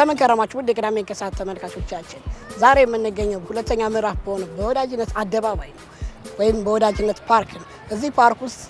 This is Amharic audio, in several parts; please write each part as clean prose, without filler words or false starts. እንደምንከረማችሁ ውድ ግራሜን ከሳተ ተመልካቾቻችን ዛሬ የምንገኘው ሁለተኛ ምዕራፍ ሆኖ በወዳጅነት አደባባይ ወይም በወዳጅነት ፓርክ ነው። እዚህ ፓርክ ውስጥ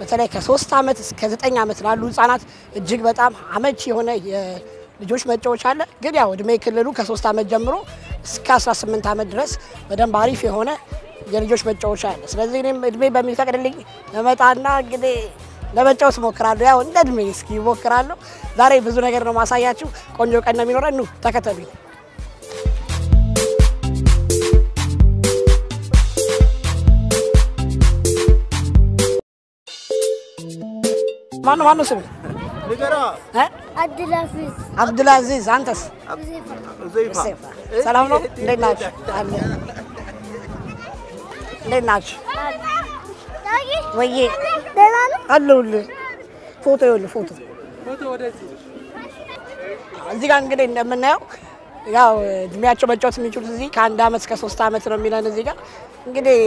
በተለይ ከ3 አመት እስከ 9 አመት ላሉ ህፃናት እጅግ በጣም አመቺ የሆነ የልጆች መጫወቻ አለ። ግን ያው እድሜ ክልሉ ከ3 አመት ጀምሮ እስከ 18 አመት ድረስ በደንብ አሪፍ የሆነ የልጆች መጫወቻ አለ። ስለዚህ እኔም እድሜ በሚፈቅድልኝ እመጣና እንግዲህ ለመጫወት ሞክራለሁ። ያው እንደድሜ እስኪ ሞክራለሁ። ዛሬ ብዙ ነገር ነው ማሳያችሁ። ቆንጆ ቀን ነው የሚኖረን። ኑ ተከተሉኝ። ማን ነው ስም? ንገራ አብዱላዚዝ። አብዱላዚዝ አንተስ? ዘይፋ። ሰላም ነው? እንዴት ናችሁ? እንዴት ናችሁ? ወይዬ አለውል ፎቶ ወደዚህ እዚህ ጋር እንግዲህ እንደምናየው ያው ድሚያቸው መጫወት የሚችሉት እዚህ ከአንድ አመት እስከ 3 አመት ነው የሚላን። እዚህ ጋር እንግዲህ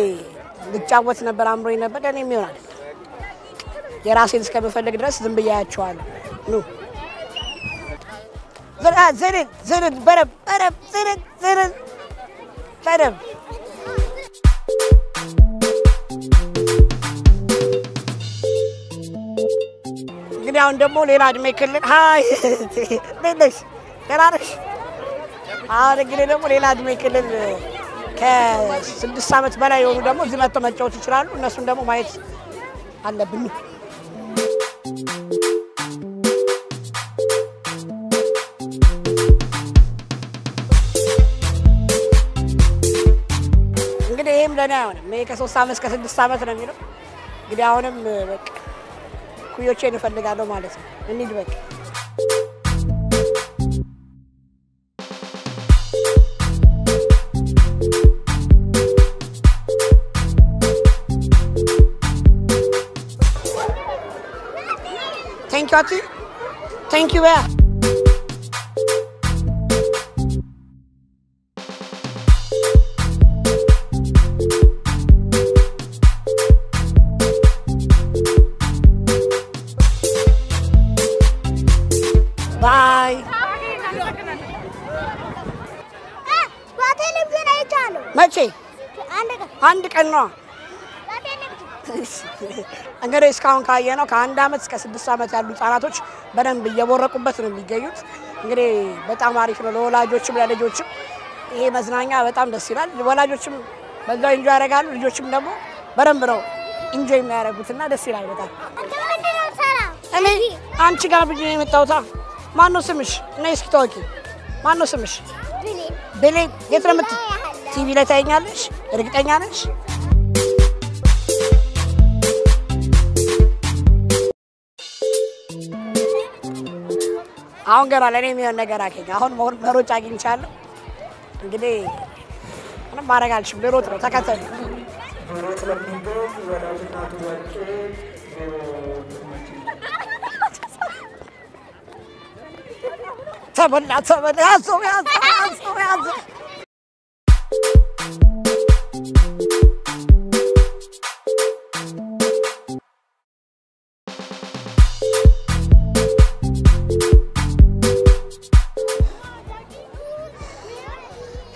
ልጫወት ነበር አምሮኝ ነበር ግን የሚሆን አይደለም። የራሴን እስከመፈለግ ድረስ ዝም ብያያችኋለሁ። ኑ ዘረን በረብ ዘረን ያው እንደሞ ሌላ እድሜ ክልል ሃይ ለነሽ ተራሽ አረግለ ደሞ ሌላ እድሜ ክልል ከ6 አመት በላይ የሆኑ ደሞ እዚህ መጥተው መጫወት ይችላሉ። እነሱን ደሞ ማየት አለብኝ። እንግዲህ ይሄም ለኔ አይሆንም። እኔ ከ3 አመት እስከ 6 አመት ነው የሚለው። እንግዲህ አሁንም በቃ ኩዮቼን ፈልጋለሁ ማለት ነው። እንዴ በቃ Thank you Ati. Thank you Bear. Bye. በቴሌቪዥን አይቻለሁ። መቼ? አንድ ቀን ነው። እንግዲህ እስካሁን ካየነው ከአንድ አመት እስከ 6 አመት ያሉ ህፃናቶች በደንብ እየቦረቁበት ነው የሚገኙት። እንግዲህ በጣም አሪፍ ነው ለወላጆችም ለልጆችም። ይሄ መዝናኛ በጣም ደስ ይላል። ወላጆችም በዛው ኢንጆይ ያደርጋሉ፣ ልጆችም ደግሞ በደንብ ነው ኢንጆይ የሚያደርጉትና ደስ ይላል በጣም። እኔ አንቺ ጋር ብዬ መጣውታ። ማን ነው ስምሽ? እኔ እስኪ ታውቂ ማን ነው ስምሽ? በሌ የትረምት ቲቪ ላይ ታኛለሽ? እርግጠኛ ነሽ? አሁን ገና ለኔ የሚሆን ነገር አገኘ። አሁን መሮጫ አግኝቻለሁ። እንግዲህ ምንም ማድረግ አልችልም። ልሮጥ ነው። ተከተሉ። ተበላ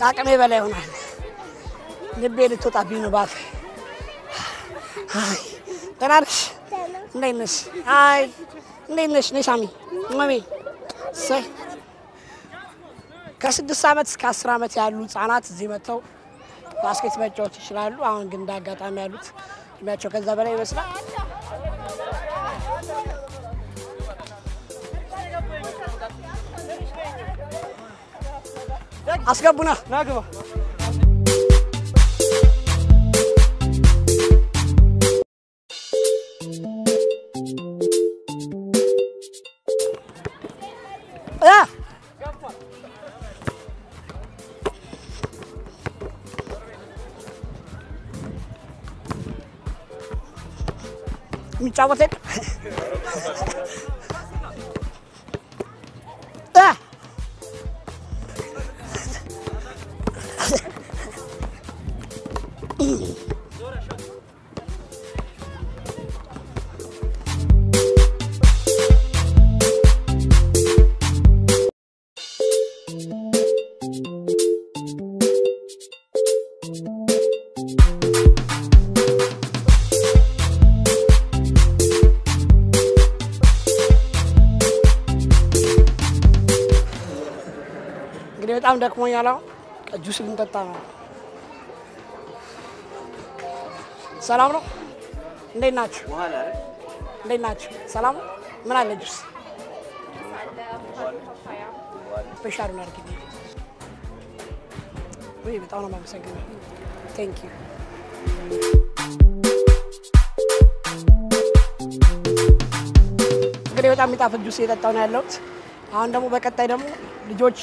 አቅሜ በላይ ሆኗል። ልቤ ልትወጣብኝ ነው ባፍ። አይ ተናርሽ ነይነሽ። አይ ነይነሽ ነሻሚ ማሚ ሰይ ከ6 አመት እስከ 10 አመት ያሉ ህፃናት እዚህ መተው ባስኬት መጫወት ይችላሉ። አሁን ግን ዳጋጣሚ ያሉት እድሜያቸው ከዛ በላይ ይመስላል። አስገቡና ናግባ ጫወት ለጥ عندك مويا لا الجوس اللي نطلع سلام رو ندي ناتش ندي ناتش سلام من على الجوس بشار نار كده وي بتاعنا ما مسجل thank you كده بتاع متاع في الجوس اللي تطلعنا اللوت عندهم بكتاي دمو الجوج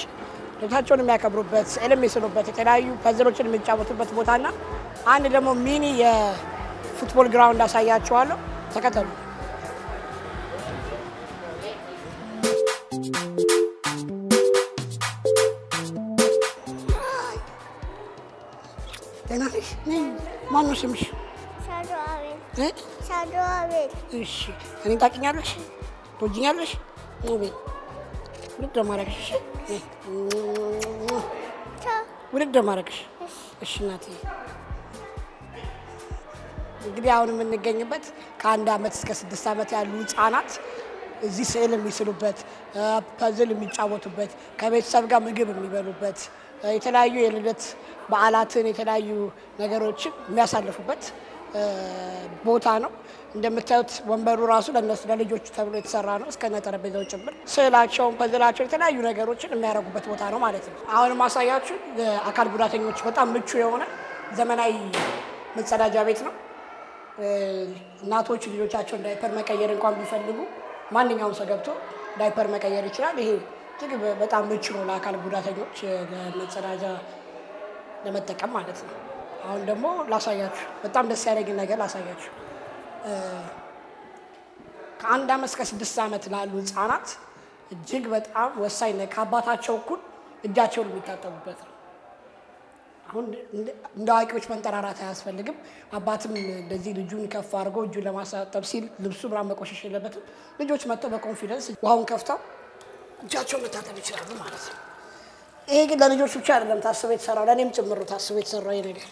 ለታቾን የሚያከብሩበት ኤልኤምኤስ ነው በተከራዩ ፓዘሮችን የሚጫወቱበት ቦታና አንድ ደግሞ ሚኒ የፉትቦል ግራውንድ አሳያችኋለሁ ተከታተሉ ተናሽ ነኝ ማነው ስምሽ ሻዶ አቤል እሺ እኔ ታውቂኛለሽ ትወጂኛለሽ ነው ቤት ውድ ማረክሽ ውድ ማረክሽ እሺ እናቴ እንግዲህ አሁን ምን እንገኝበት ከአንድ አመት እስከ 6 አመት ያሉ ህፃናት እዚህ ስዕል የሚስሉበት ፓዝል የሚጫወቱበት ከቤተሰብ ጋር ምግብ የሚበሉበት የተለያዩ የልደት በዓላትን የተለያዩ ነገሮችን የሚያሳልፉበት ቦታ ነው እንደምታዩት ወንበሩ ራሱ ለነሱ ለልጆቹ ተብሎ የተሰራ ነው እስከነ ተረበዛው ጭምር ስላቸውን በዝላቸው የተለያዩ ነገሮችን የሚያረጉበት ቦታ ነው ማለት ነው አሁን ማሳያችሁ አካል ጉዳተኞች በጣም ምቹ የሆነ ዘመናዊ መጸዳጃ ቤት ነው እናቶች ልጆቻቸውን ዳይፐር መቀየር እንኳን ቢፈልጉ ማንኛውም ሰው ገብቶ ዳይፐር መቀየር ይችላል ይሄ ትግብ በጣም ምቹ ነው ለአካል ጉዳተኞች ለመጸዳጃ ለመጠቀም ማለት ነው አሁን ደግሞ ላሳያችሁ በጣም ደስ ያለኝ ነገር ላሳያችሁ ከአንድ አመት እስከ 6 አመት ላሉ ህፃናት እጅግ በጣም ወሳኝ ነው ካባታቸው እኩል እጃቸውን ሊታጠቡበት ነው አሁን እንዳይቆጭ መንጠራራት ያስፈልግም አባትም እንደዚህ ልጁን ከፍ አድርጎ እጁ ለማሳጠብ ሲል ልብሱን ራመቆሽሽ የለበትም ልጆች መጥተው በኮንፊደንስ ዋውን ከፍተው እጃቸውን መታጠብ ይችላሉ ማለት ነው ይሄ ግን ለልጆች ብቻ አይደለም ታስቦ የተሰራው ለኔም ጭምር ታስቦ የተሰራው ይሄ ነገር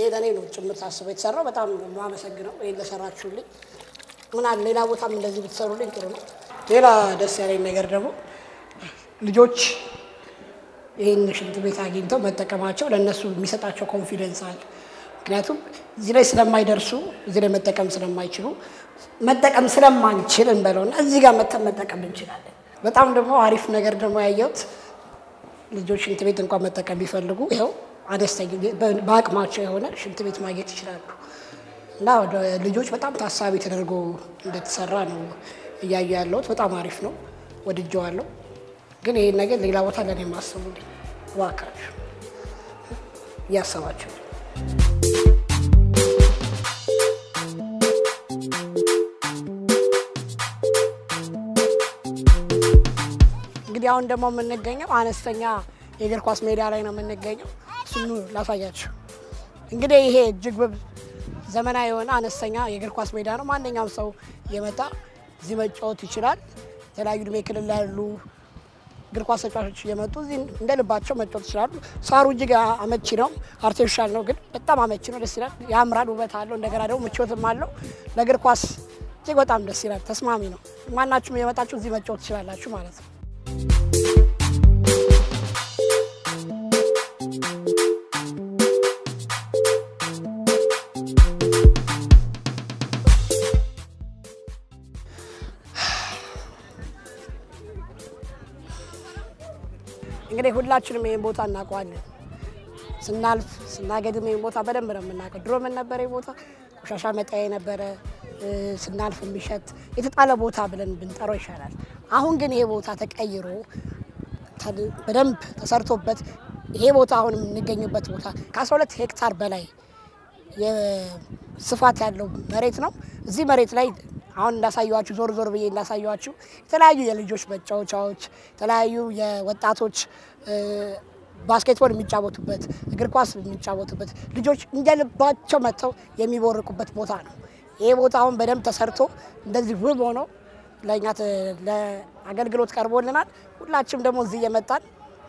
የዳኔ ነው ጭምር ታስቦ የተሰራው በጣም ማመሰግነው ይሄን ለሰራችሁልኝ ምን አለ ሌላ ቦታም እንደዚህ ብትሰሩልኝ ጥሩ ነው ሌላ ደስ ያለኝ ነገር ደግሞ ልጆች ይሄን ሽንት ቤት አግኝተው መጠቀማቸው ለነሱ የሚሰጣቸው ኮንፊደንስ አለ ምክንያቱም እዚህ ላይ ስለማይደርሱ እዚህ ላይ መጠቀም ስለማንችል እንበለውና እዚህ ጋር መጠቀም እንችላለን በጣም ደግሞ አሪፍ ነገር ደግሞ ያየሁት ልጆች ሽንት ቤት እንኳን መጠቀም ቢፈልጉ ይሄው አደስተኛ በአቅማቸው የሆነ ሽንት ቤት ማግኘት ይችላሉ እና ልጆች በጣም ታሳቢ ተደርጎ እንደተሰራ ነው ያያያሉት በጣም አሪፍ ነው ወድጄዋለሁ ግን ይሄን ነገር ሌላ ቦታ ላይ ማሰቡልኝ ዋካሽ ያሰባችሁ ያው እንደሞ ምን ነገኘው አነስተኛ የእግር ኳስ ሜዳ ላይ ነው ምን ነገኘው እሱን ላሳያችሁ እንግዲህ ይሄ እጅግ ዘመናዊ የሆነ አነስተኛ የእግር ኳስ ሜዳ ነው ማንኛውም ሰው የመጣ እዚህ መጫወት ይችላል ተለያዩ ድሜ ክልል ያሉ እግር ኳስ ተጫዋቾች የመጡ እዚህ እንደልባቸው መጫወት ይችላሉ ሳሩ እጅግ አመቺ ነው አርቲፊሻል ነው ግን በጣም አመቺ ነው ደስ ይላል ያምራል ውበት አለው እንደገና ደግሞ ምቾትም አለው ለእግር ኳስ እጅግ በጣም ደስ ይላል ተስማሚ ነው ማናችሁም የመጣችሁ እዚህ መጫወት ይችላላችሁ ማለት ነው እንግዲህ ሁላችንም ይሄን ቦታ እናቀዋለን ስናልፍ ስናገድም ይሄን ቦታ በደንብ ነው እናቀው ድሮ ምን ነበር ይሄ ቦታ ቆሻሻ መጣያ የነበረ ስናልፍ የሚሸት የተጣለ ቦታ ብለን ብንጠራው ይሻላል አሁን ግን ይሄ ቦታ ተቀይሮ በደንብ ተሰርቶበት ይሄ ቦታ አሁን እንገኝበት ቦታ ከ12 ሄክታር በላይ የስፋት ያለው መሬት ነው እዚህ መሬት ላይ አሁን እንዳሳያችሁ ዞር ብዬ እንዳሳያችሁ ተለያዩ የልጆች መጫወቻዎች ተለያዩ የወጣቶች ባስኬትቦል የሚጫወቱበት እግር ኳስ የሚጫወቱበት ልጆች እንደልባቸው መተው የሚቦርቁበት ቦታ ነው ይሄ ቦታ አሁን በደም ተሰርቶ እንደዚህ ውብ ሆኖ ለኛት ለአገልግሎት ቀርቦልናል ሁላችንም ደግሞ እዚህ የመጣን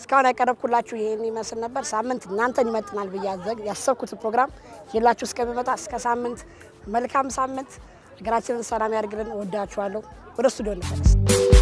እስካሁን ያቀረብኩላችሁ ይሄን ይመስል ነበር ሳምንት እናንተን ይመጥናል በያዘግ ያሰብኩት ፕሮግራም ይላችሁ እስከመጣ እስከ ሳምንት መልካም ሳምንት ሀገራችንን ሰላም ያድርግልን ወዳችኋለሁ ወደ ስቱዲዮ እንፈለስ